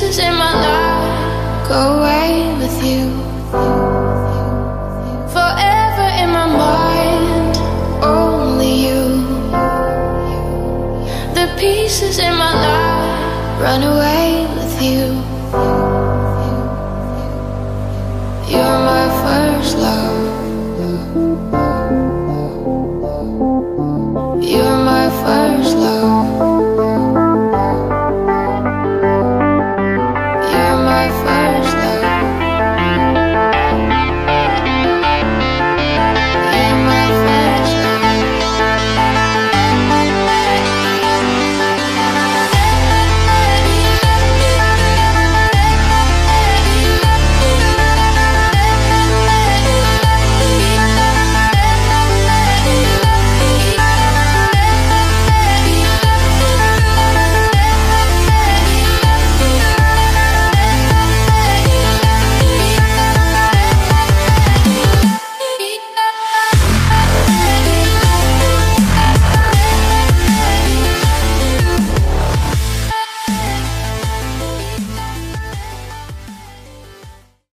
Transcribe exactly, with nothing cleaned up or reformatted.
pieces in my life go away with you. Forever in my mind, only you. The pieces in my life run away with you. You're my first love.